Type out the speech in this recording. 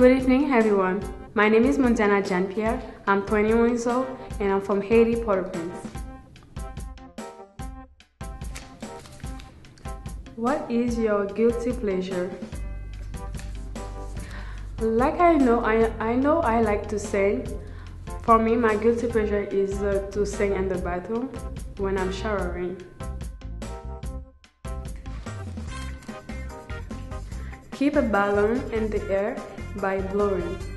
Good evening, everyone. My name is Mondiana J'hainne Pierre. I'm 21 years old and I'm from Haiti, Port-au-Prince. What is your guilty pleasure? Like I like to sing. For me, my guilty pleasure is to sing in the bathroom when I'm showering. Keep a balloon in the air by blowing.